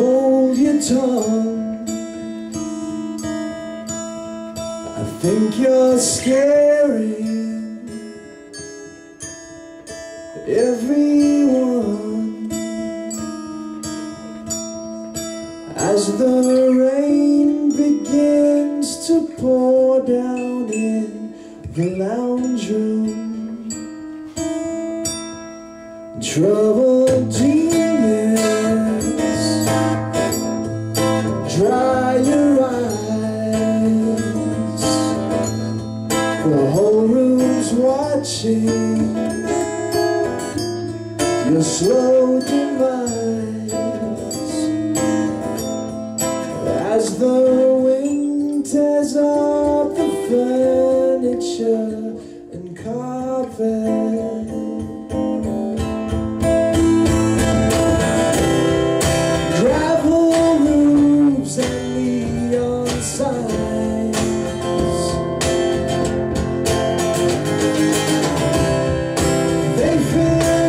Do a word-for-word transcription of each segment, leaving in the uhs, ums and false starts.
hold your tongue. I think you're scary everyone, as the rain begins to pour down in the lounge room. Troubled demons, dry your eyes, the whole room's watching your slow demise, as the wind tears up the furniture and carpet. Gravel roofs and neon signs, they feel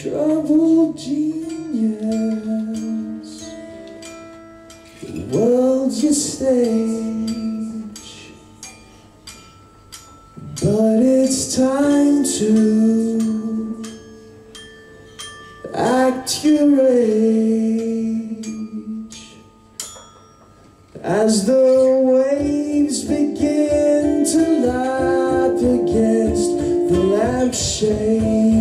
troubled genius. The world's your stage, but it's time to act your age, as the waves begin to lap against the lampshades.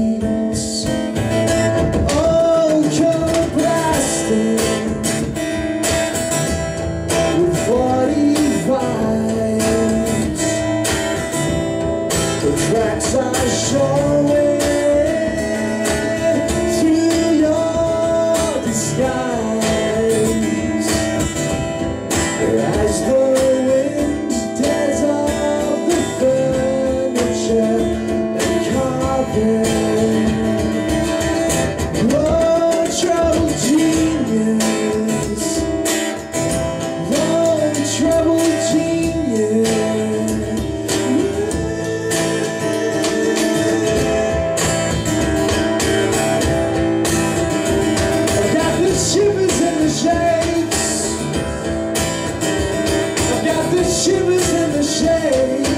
Tracks are showing through your disguise, as the wind tears off the furniture and carpet. Oh, troubled genius, oh, troubled genius. Shivers in the shade.